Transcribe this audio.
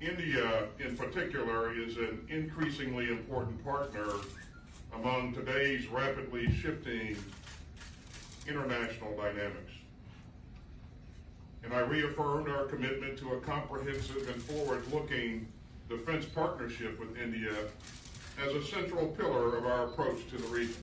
India, in particular, is an increasingly important partner among today's rapidly shifting international dynamics. And I reaffirmed our commitment to a comprehensive and forward-looking defense partnership with India as a central pillar of our approach to the region.